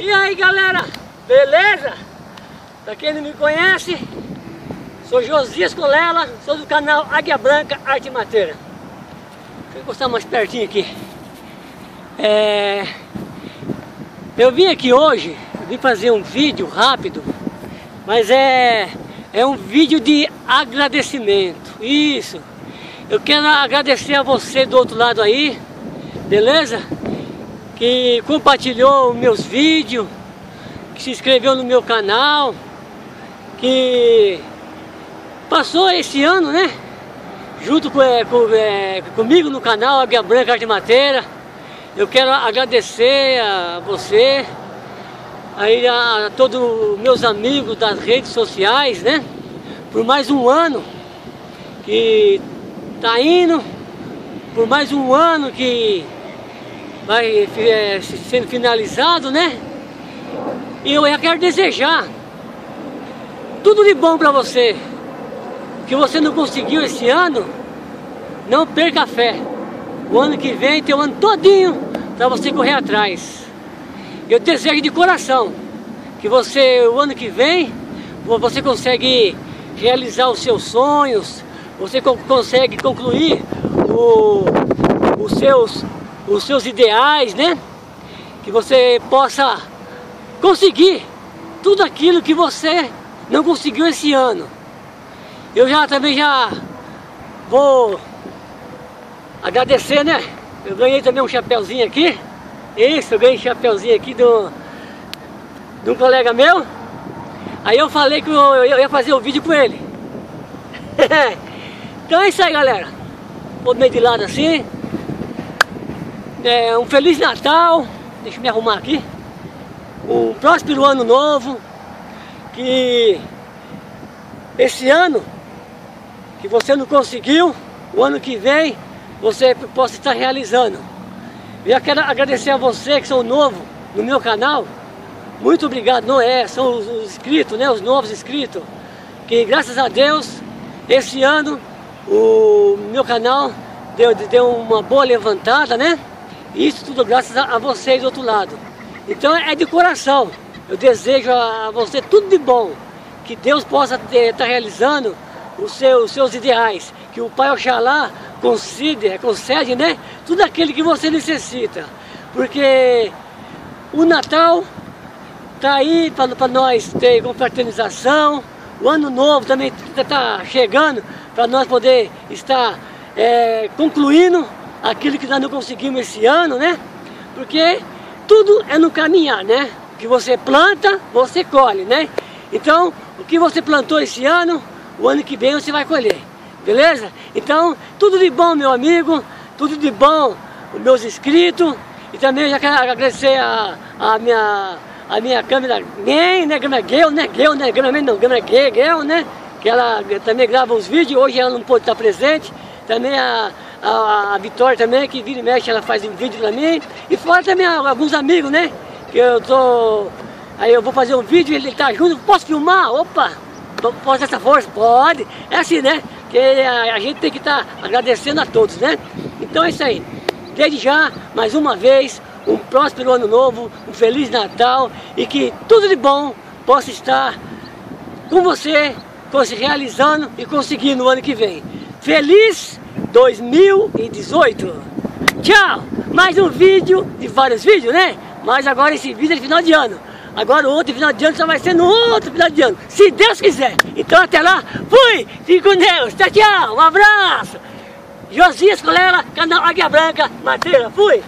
E aí galera, beleza? Pra quem não me conhece, sou Josias Colella, sou do canal Águia Branca Arte Mateira. Deixa eu encostar mais pertinho aqui. Eu vim aqui hoje, vim fazer um vídeo rápido, mas é um vídeo de agradecimento. Isso, eu quero agradecer a você do outro lado aí, beleza? Que compartilhou meus vídeos, que se inscreveu no meu canal, que passou esse ano, né? Junto comigo no canal Águia Branca Arte Mateira. Eu quero agradecer a você, a todos os meus amigos das redes sociais, né? Por mais um ano que tá indo, por mais um ano que vai sendo finalizado, né? E eu quero desejar tudo de bom para você. Que você não conseguiu esse ano, não perca a fé. O ano que vem tem o ano todinho para você correr atrás. Eu desejo de coração que você, o ano que vem, você consegue realizar os seus sonhos, você consegue concluir os seus ideais, né? Que você possa conseguir tudo aquilo que você não conseguiu esse ano. Eu também já vou agradecer, né? Eu ganhei também um chapéuzinho aqui. Isso, eu ganhei um chapéuzinho aqui de um colega meu. Aí eu falei que eu ia fazer o vídeo com ele. Então é isso aí, galera. Vou meio de lado assim. Um Feliz Natal, deixa eu me arrumar aqui, um próspero ano novo, que esse ano que você não conseguiu, o ano que vem você possa estar realizando. Eu quero agradecer a você que são novo no meu canal, muito obrigado, são os inscritos, né, os novos inscritos, que graças a Deus, esse ano o meu canal deu uma boa levantada, né? Isso tudo graças a vocês do outro lado. Então é de coração. Eu desejo a você tudo de bom. Que Deus possa estar realizando os seus ideais. Que o Pai Oxalá concede, né? Tudo aquilo que você necessita. Porque o Natal está aí para nós ter confraternização. O Ano Novo também está chegando para nós poder estar concluindo aquilo que nós não conseguimos esse ano, né? Porque tudo é no caminhar, né? O que você planta, você colhe, né? Então, o que você plantou esse ano, o ano que vem você vai colher, beleza? Então, tudo de bom, meu amigo, tudo de bom, os meus inscritos, e também já quero agradecer a minha câmera gay, né? Câmera gay, né? Gay, né? Câmera não, câmera gay, gay, né? Que ela também grava os vídeos, hoje ela não pôde estar presente, também a Vitória também, que vira e mexe, ela faz um vídeo pra mim. E fora também alguns amigos, né? Que eu tô... Aí eu vou fazer um vídeo, ele tá junto, posso filmar? Opa! Posso essa força? Pode! É assim, né? Que a gente tem que estar agradecendo a todos, né? Então é isso aí. Desde já, mais uma vez, um próspero ano novo, um Feliz Natal. E que tudo de bom possa estar com você, se realizando e conseguindo o ano que vem. Feliz 2018. Tchau! Mais um vídeo, de vários vídeos, né? Mas agora esse vídeo é de final de ano. Agora o outro final de ano só vai ser no outro final de ano, se Deus quiser. Então até lá, fui! Fique com Deus! Tchau, tchau! Um abraço! Josias Colella, canal Águia Branca Mateira. Fui!